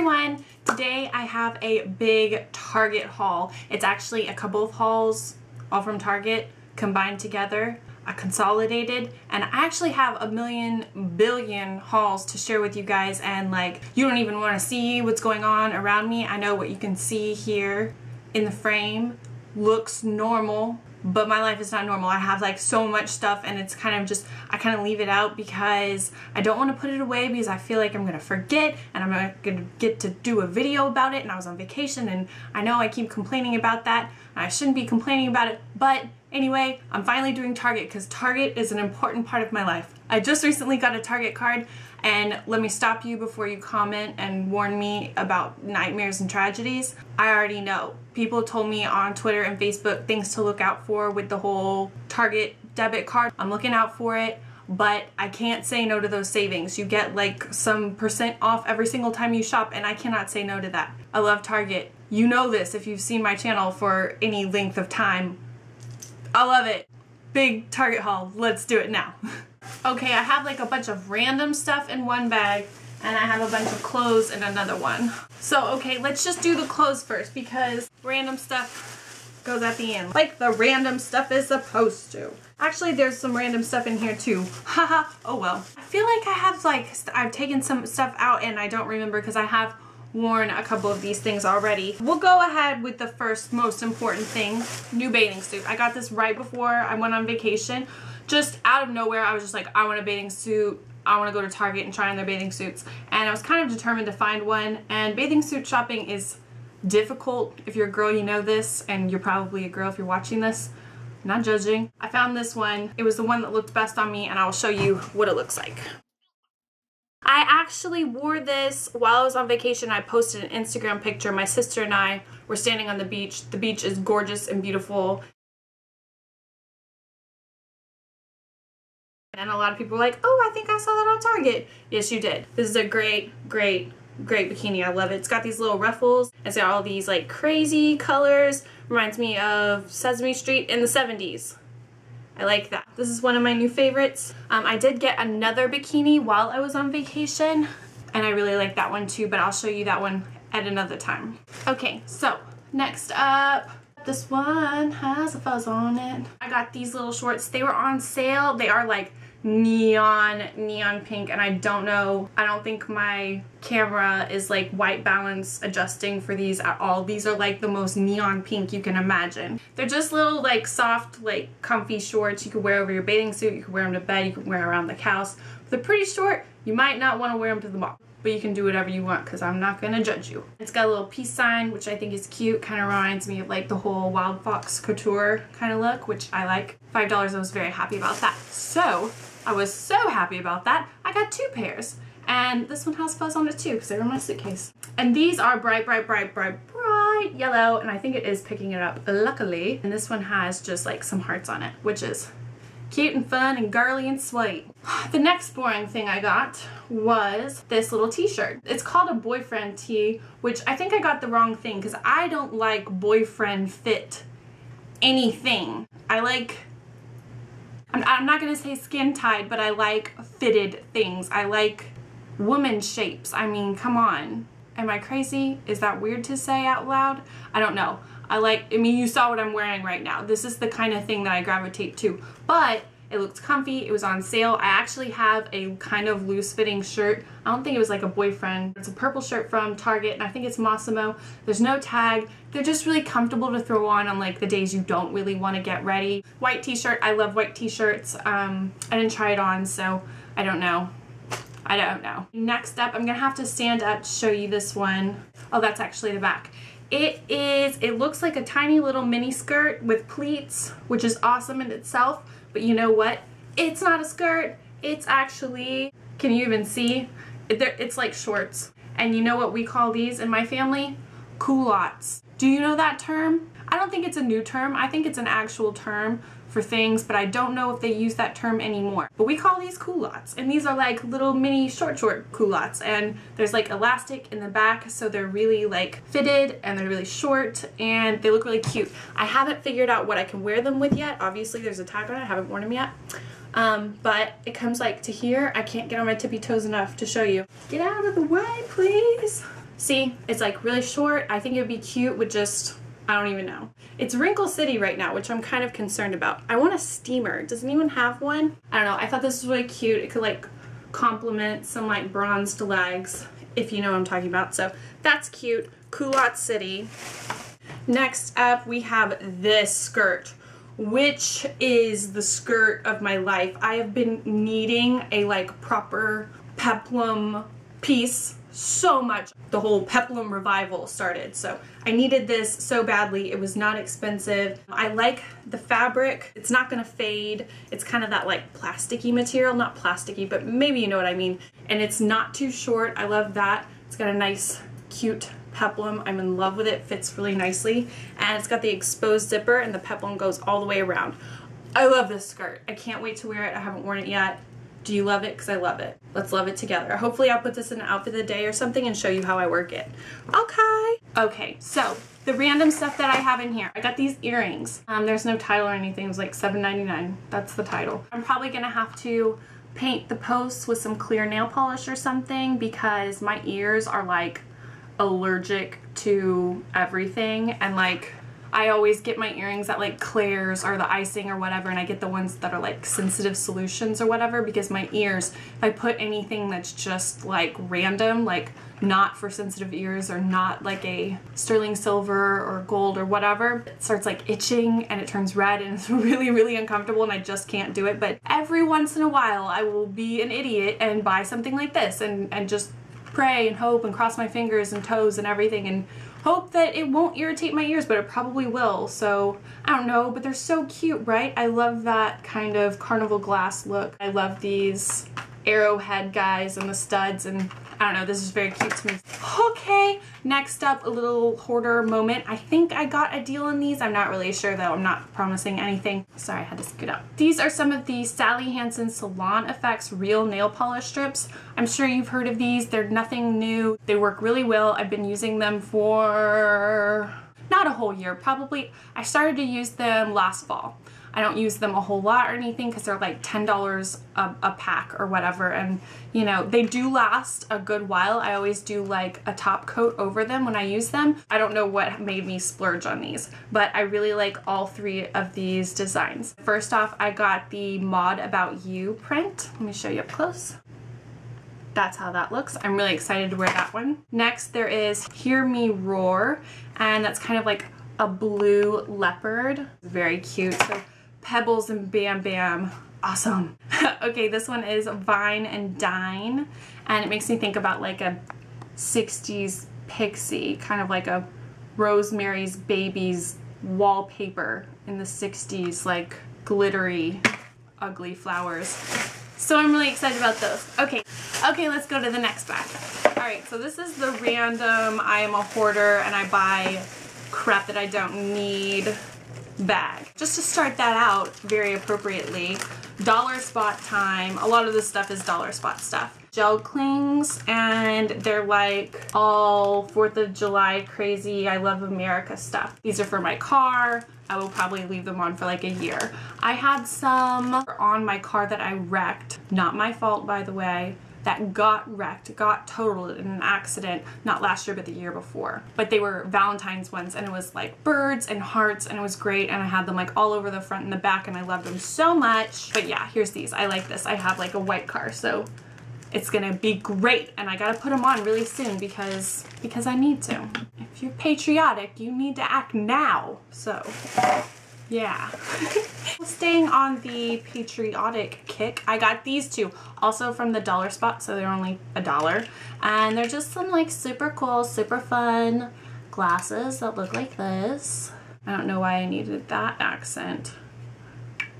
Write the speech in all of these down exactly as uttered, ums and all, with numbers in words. everyone! Today I have a big Target haul. It's actually a couple of hauls, all from Target, combined together. I consolidated, and I actually have a million billion hauls to share with you guys, and like, you don't even want to see what's going on around me. I know what you can see here in the frame looks normal, but my life is not normal. I have like so much stuff, and it's kind of just, I kind of leave it out because I don't want to put it away because I feel like I'm going to forget and I'm not going to get to do a video about it, and I was on vacation, and I know I keep complaining about that. I shouldn't be complaining about it, but anyway, I'm finally doing Target because Target is an important part of my life. I just recently got a Target card, and let me stop you before you comment and warn me about nightmares and tragedies. I already know. People told me on Twitter and Facebook things to look out for with the whole Target debit card. I'm looking out for it, but I can't say no to those savings. You get like some percent off every single time you shop, and I cannot say no to that. I love Target. You know this if you've seen my channel for any length of time. I love it. Big Target haul. Let's do it now. Okay, I have like a bunch of random stuff in one bag, and I have a bunch of clothes in another one. So okay, let's just do the clothes first because random stuff goes at the end. Like the random stuff is supposed to. Actually, there's some random stuff in here too. Haha, oh well. I feel like I have like, I've taken some stuff out and I don't remember because I have worn a couple of these things already. We'll go ahead with the first most important thing, new bathing suit. I got this right before I went on vacation. Just out of nowhere, I was just like, I want a bathing suit. I want to go to Target and try on their bathing suits. And I was kind of determined to find one. And bathing suit shopping is difficult. If you're a girl, you know this, and you're probably a girl if you're watching this. I'm not judging. I found this one. It was the one that looked best on me, and I will show you what it looks like. I actually wore this while I was on vacation. I posted an Instagram picture. My sister and I were standing on the beach. The beach is gorgeous and beautiful. And a lot of people were like, oh, I think I saw that on Target. Yes, you did. This is a great, great, great bikini. I love it. It's got these little ruffles. It's got all these like crazy colors. Reminds me of Sesame Street in the seventies. I like that. This is one of my new favorites. Um, I did get another bikini while I was on vacation, and I really like that one too, but I'll show you that one at another time. Okay, so next up, this one has a fuzz on it. I got these little shorts. They were on sale. They are like neon, neon pink, and I don't know. I don't think my camera is like white balance adjusting for these at all. These are like the most neon pink you can imagine. They're just little like soft, like comfy shorts you could wear over your bathing suit, you could wear them to bed, you can wear around the house. They're pretty short. You might not want to wear them to the mall, but you can do whatever you want because I'm not going to judge you. It's got a little peace sign, which I think is cute. Kind of reminds me of like the whole Wild Fox couture kind of look, which I like. five dollars, I was very happy about that. So, I was so happy about that, I got two pairs. And this one has fuzz on it too because they're in my suitcase. And these are bright, bright, bright, bright, bright yellow. And I think it is picking it up, luckily. And this one has just like some hearts on it, which is cute and fun and girly and sweet. The next boring thing I got was this little t-shirt. It's called a boyfriend tee, which I think I got the wrong thing because I don't like boyfriend fit anything. I like, I'm, I'm not going to say skin tight, but I like fitted things. I like woman shapes. I mean, come on. Am I crazy? Is that weird to say out loud? I don't know. I like, I mean, you saw what I'm wearing right now. This is the kind of thing that I gravitate to, but it looked comfy. It was on sale. I actually have a kind of loose fitting shirt. I don't think it was like a boyfriend. It's a purple shirt from Target, and I think it's Massimo. There's no tag. They're just really comfortable to throw on on like the days you don't really want to get ready. White t-shirt. I love white t-shirts. Um, I didn't try it on, so I don't know. I don't know. Next up, I'm gonna have to stand up to show you this one. Oh, that's actually the back. It is, it looks like a tiny little mini skirt with pleats, which is awesome in itself, but you know what? It's not a skirt. It's actually, can you even see? It's like shorts. And you know what we call these in my family? Culottes. Do you know that term? I don't think it's a new term. I think it's an actual term for things, but I don't know if they use that term anymore. But we call these culottes, and these are like little mini short short culottes, and there's like elastic in the back, so they're really like fitted and they're really short and they look really cute. I haven't figured out what I can wear them with yet. Obviously there's a tag on it, I haven't worn them yet. Um, but it comes like to here. I can't get on my tippy toes enough to show you. Get out of the way, please. See, it's like really short. I think it would be cute with just, I don't even know. It's Wrinkle City right now, which I'm kind of concerned about. I want a steamer. Does anyone have one? I don't know. I thought this was really cute. It could like complement some like bronzed legs, if you know what I'm talking about. So that's cute. Culotte City. Next up, we have this skirt, which is the skirt of my life. I have been needing a like proper peplum piece so much. The whole peplum revival started, so I needed this so badly. It was not expensive. I like the fabric. It's not gonna fade. It's kind of that like plasticky material, not plasticky, but maybe you know what I mean. And it's not too short. I love that. It's got a nice, cute peplum. I'm in love with it. Fits really nicely, and it's got the exposed zipper, and the peplum goes all the way around. I love this skirt. I can't wait to wear it. I haven't worn it yet. Do you love it? Because I love it. Let's love it together. Hopefully I'll put this in an outfit of the day or something and show you how I work it. Okay. Okay, so the random stuff that I have in here. I got these earrings. Um, there's no title or anything. It was like seven ninety-nine. That's the title. I'm probably going to have to paint the posts with some clear nail polish or something because my ears are like allergic to everything, and like I always get my earrings at like Claire's or the icing or whatever, and I get the ones that are like sensitive solutions or whatever because my ears, if I put anything that's just like random, like not for sensitive ears or not like a sterling silver or gold or whatever, it starts like itching and it turns red and it's really really uncomfortable and I just can't do it. But every once in a while I will be an idiot and buy something like this and, and just pray and hope and cross my fingers and toes and everything and hope that it won't irritate my ears, but it probably will. So I don't know, but they're so cute, right? I love that kind of carnival glass look. I love these arrowhead guys and the studs, and I don't know, this is very cute to me. Okay, next up, a little hoarder moment. I think I got a deal on these. I'm not really sure though. I'm not promising anything. Sorry, I had to scoot up. These are some of the Sally Hansen Salon Effects Real Nail Polish Strips. I'm sure you've heard of these. They're nothing new. They work really well. I've been using them for not a whole year, probably. I started to use them last fall. I don't use them a whole lot or anything because they're like ten dollars a, a pack or whatever, and you know, they do last a good while. I always do like a top coat over them when I use them. I don't know what made me splurge on these, but I really like all three of these designs. First off, I got the Mod About You print. Let me show you up close. That's how that looks. I'm really excited to wear that one. Next, there is Hear Me Roar, and that's kind of like a blue leopard. Very cute. So pebbles and bam bam, awesome. Okay, this one is Vine and Dine, and it makes me think about like a sixties pixie, kind of like a Rosemary's Baby's wallpaper in the sixties, like glittery, ugly flowers. So I'm really excited about those. Okay, okay, let's go to the next bag. All right, so this is the random I am a hoarder and I buy crap that I don't need bag. Just to start that out very appropriately, dollar spot time. A lot of this stuff is dollar spot stuff. Gel clings, and they're like all fourth of July crazy, I love America stuff. These are for my car. I will probably leave them on for like a year. I had some on my car that I wrecked. Not my fault, by the way. That got wrecked, got totaled in an accident, not last year but the year before. But they were Valentine's ones, and it was like birds and hearts, and it was great, and I had them like all over the front and the back, and I loved them so much. But yeah, here's these. I like this. I have like a white car, so it's gonna be great, and I gotta put them on really soon because because I need to. If you're patriotic, you need to act now. So yeah. Staying on the patriotic kick, I got these two, also from the dollar spot, so they're only a dollar. And they're just some like super cool, super fun glasses that look like this. I don't know why I needed that accent.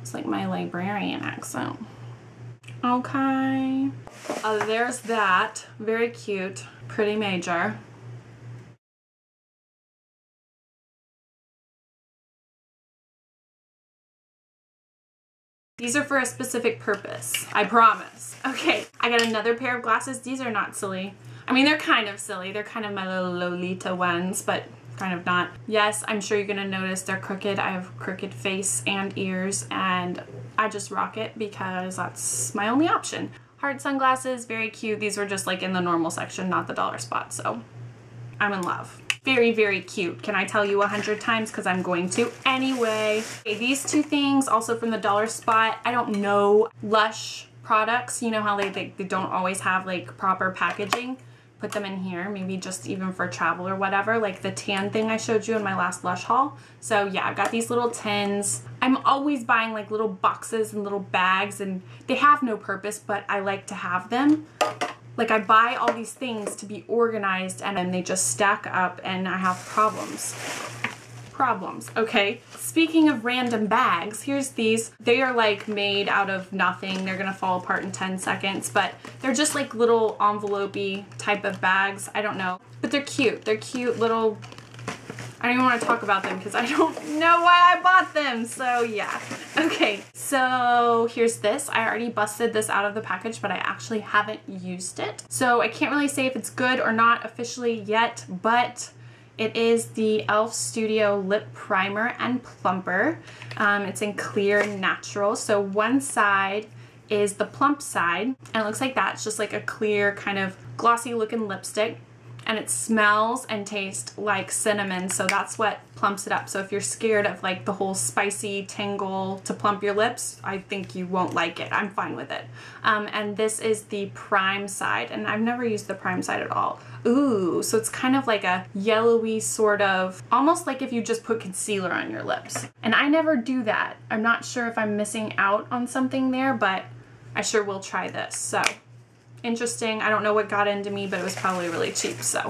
It's like my librarian accent. Okay. Uh, there's that. Very cute. Pretty major. These are for a specific purpose, I promise. Okay, I got another pair of glasses. These are not silly. I mean, they're kind of silly. They're kind of my little Lolita ones, but kind of not. Yes, I'm sure you're gonna notice they're crooked. I have crooked face and ears, and I just rock it because that's my only option. Heart sunglasses, very cute. These were just like in the normal section, not the dollar spot, so I'm in love. Very, very cute. Can I tell you a hundred times? Because I'm going to anyway. Okay, these two things, also from the dollar spot. I don't know. Lush products, you know how they, they, they don't always have like proper packaging. Put them in here, maybe just even for travel or whatever, like the tan thing I showed you in my last Lush haul. So yeah, I've got these little tins. I'm always buying like little boxes and little bags, and they have no purpose, but I like to have them. Like, I buy all these things to be organized, and then they just stack up and I have problems. Problems, okay? Speaking of random bags, here's these. They are like made out of nothing. They're gonna fall apart in ten seconds, but they're just like little envelope-y type of bags. I don't know, but they're cute. They're cute little, I don't even want to talk about them because I don't know why I bought them, so yeah. Okay, so here's this. I already busted this out of the package, but I actually haven't used it. So I can't really say if it's good or not officially yet, but it is the Elf Studio Lip Primer and Plumper. Um, it's in clear natural, so one side is the plump side, and it looks like that. It's just like a clear kind of glossy looking lipstick. And it smells and tastes like cinnamon, so that's what plumps it up. So if you're scared of like the whole spicy tingle to plump your lips, I think you won't like it. I'm fine with it. Um, and this is the prime side, and I've never used the prime side at all. Ooh, so it's kind of like a yellowy sort of, almost like if you just put concealer on your lips. And I never do that. I'm not sure if I'm missing out on something there, but I sure will try this, so. Interesting. I don't know what got into me, but it was probably really cheap, so.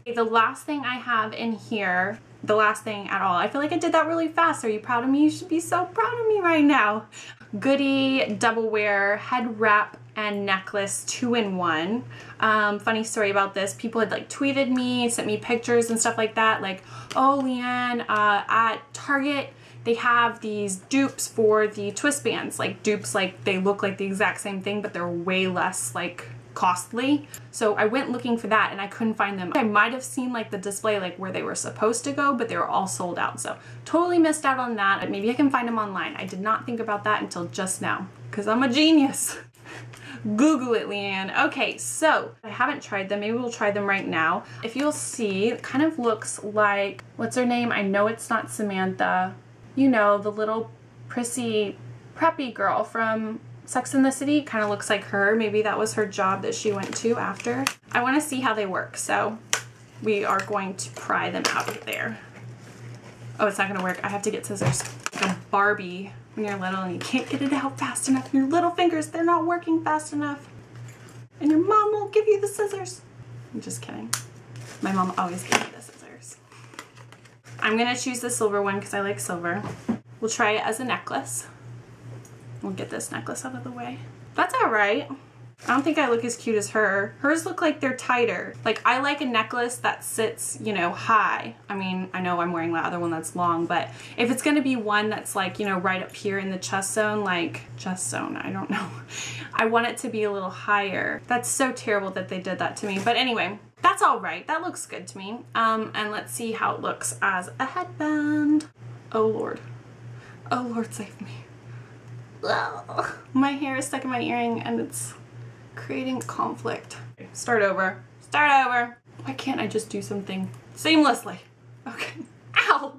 Okay, the last thing I have in here, the last thing at all, I feel like I did that really fast. Are you proud of me? You should be so proud of me right now. Goodie double wear head wrap and necklace two in one. Um, funny story about this. People had like tweeted me, sent me pictures and stuff like that, like, oh, Leanne, uh, at Target, they have these dupes for the twist bands, like dupes, like they look like the exact same thing, but they're way less like costly. So I went looking for that and I couldn't find them. I might have seen like the display, like where they were supposed to go, but they were all sold out. So totally missed out on that. Maybe I can find them online. I did not think about that until just now, because I'm a genius. Google it, Leanne. Okay, so I haven't tried them. Maybe we'll try them right now. If you'll see, it kind of looks like, what's her name? I know it's not Samantha. You know, the little prissy preppy girl from Sex and the City, kind of looks like her. Maybe that was her job that she went to after. I want to see how they work, so we are going to pry them out of there. Oh, it's not going to work. I have to get scissors. Like a Barbie when you're little and you can't get it out fast enough. Your little fingers, they're not working fast enough. And your mom won't give you the scissors. I'm just kidding. My mom always gives me the scissors. I'm gonna choose the silver one because I like silver. We'll try it as a necklace. We'll get this necklace out of the way. That's all right. I don't think I look as cute as her. Hers look like they're tighter. Like, I like a necklace that sits, you know, high. I mean, I know I'm wearing the other one that's long, but if it's gonna be one that's like, you know, right up here in the chest zone, like chest zone, I don't know. I want it to be a little higher. That's so terrible that they did that to me. But anyway, that's all right. That looks good to me. Um, and let's see how it looks as a headband. Oh Lord. Oh Lord, save me. Ugh. My hair is stuck in my earring and it's creating conflict. Start over. Start over. Why can't I just do something seamlessly? Okay. Ow!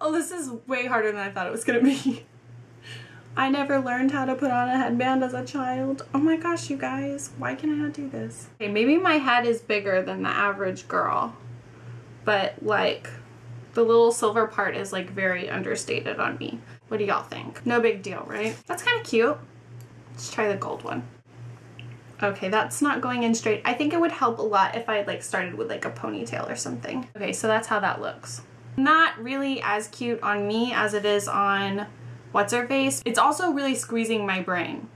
Oh, this is way harder than I thought it was gonna be. I never learned how to put on a headband as a child. Oh my gosh, you guys. Why can I not do this? Okay, maybe my head is bigger than the average girl, but like the little silver part is like very understated on me. What do y'all think? No big deal, right? That's kind of cute. Let's try the gold one. Okay, that's not going in straight. I think it would help a lot if I had like started with like a ponytail or something. Okay, so that's how that looks. Not really as cute on me as it is on what's her face. It's also really squeezing my brain.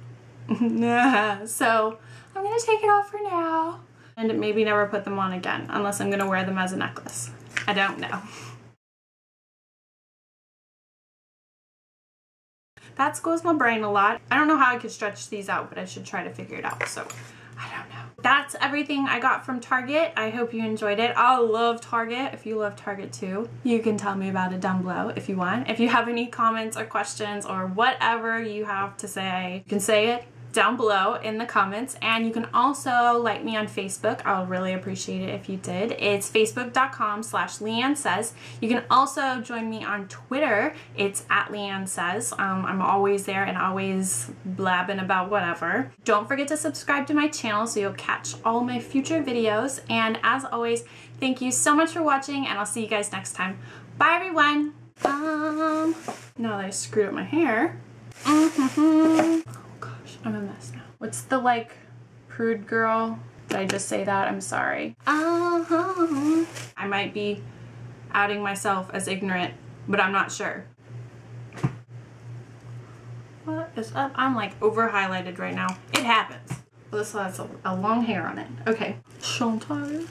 So I'm gonna take it off for now and maybe never put them on again unless I'm gonna wear them as a necklace. I don't know. That squeezes my brain a lot. I don't know how I could stretch these out, but I should try to figure it out, so I don't know. That's everything I got from Target. I hope you enjoyed it. I love Target. If you love Target too, you can tell me about it down below if you want. If you have any comments or questions or whatever you have to say, you can say it down below in the comments, and you can also like me on Facebook. I'll really appreciate it if you did. It's facebook dot com slash LeighAnnSays. You can also join me on Twitter. It's at LeighAnnSays. Um, I'm always there and always blabbing about whatever. Don't forget to subscribe to my channel so you'll catch all my future videos. And as always, thank you so much for watching, and I'll see you guys next time. Bye, everyone. Um, now that I screwed up my hair. Mm-hmm. I'm a mess now. What's the, like, prude girl? Did I just say that? I'm sorry. Uh-huh. I might be outing myself as ignorant, but I'm not sure. What is up? I'm, like, over-highlighted right now. It happens. Well, this has a long hair on it. Okay. Chantal.